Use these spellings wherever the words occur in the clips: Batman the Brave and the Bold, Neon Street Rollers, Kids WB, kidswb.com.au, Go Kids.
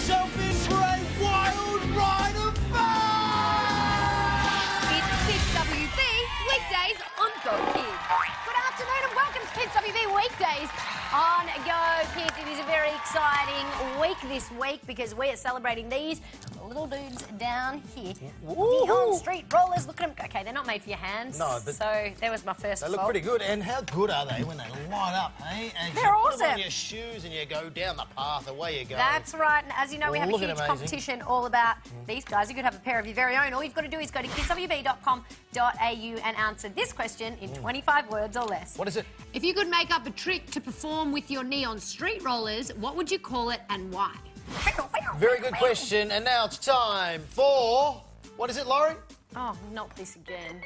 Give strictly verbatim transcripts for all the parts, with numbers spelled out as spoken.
yourself in for a wild ride of fun! It's Kids W B, weekdays on Go Kids. Good afternoon and welcome to Kids W B weekdays on Go Kids. It is a very exciting week this week because we are celebrating these little dudes down here. Neon Street Rollers, look at them. Okay, they're not made for your hands. No, but so that was my first. They look fault. pretty good. And how good are they when they light up, eh? And they're you awesome. Put them on your shoes and you go down the path, away you go. That's right. And as you know, well, we have a huge competition all about mm. these guys. You could have a pair of your very own. All you've got to do is go to kids w b dot com dot a u and answer this question in mm. twenty-five words or less. What is it? If you could make up a trick to perform with your Neon Street Rollers, what would you call it and why? Very good question, and now it's time for... What is it, Lauren? Oh, not this again.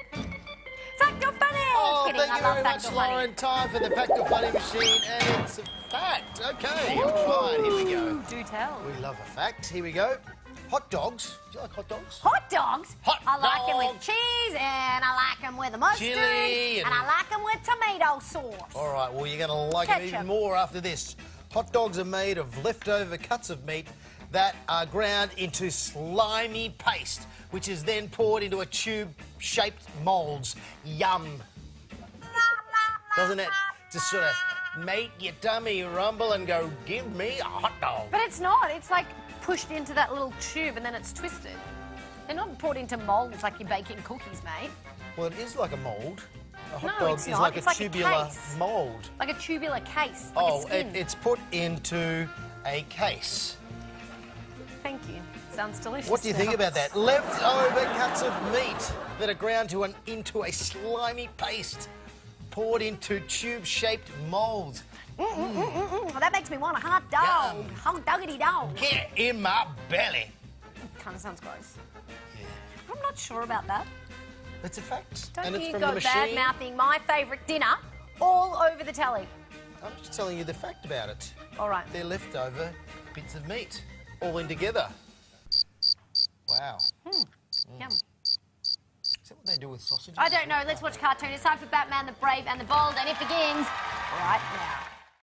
Fact or funny! Oh, thank you very much, Lauren. Time for the Fact or Funny machine, and it's a fact. Okay, I'm fine. Here we go. Do tell. We love a fact. Here we go. Hot dogs. Do you like hot dogs? Hot dogs? Hot dogs. I like them with cheese, and I like them with mustard, chili, and... and I like them with tomato sauce. All right, well, you're going to like it even more after this. Hot dogs are made of leftover cuts of meat that are ground into slimy paste, which is then poured into a tube-shaped moulds. Yum. Doesn't it just sort of make your tummy rumble and go, give me a hot dog? But it's not. It's like pushed into that little tube and then it's twisted. They're not poured into moulds like you're baking cookies, mate. Well, it is like a mould. A hot no, dog is not. like it's a like tubular a mould. Like a tubular case. Like oh, it, it's put into a case. Thank you. Sounds delicious. What do you think us. about that? Leftover cuts of meat that are ground to an, into a slimy paste poured into tube-shaped moulds. Mm, mm, mm, mm, mm. Well, that makes me want a hot dog. Yum. Hot doggity dog. Get it in my belly. It kind of sounds gross. Yeah. I'm not sure about that. It's a fact. Don't and you it's from go bad-mouthing my favourite dinner all over the telly. I'm just telling you the fact about it. All right. They're leftover bits of meat, all in together. Wow. Hmm. Mm. Yum. Is that what they do with sausages? I don't know. Let's watch a cartoon. It's time for Batman the Brave and the Bold, and it begins right now.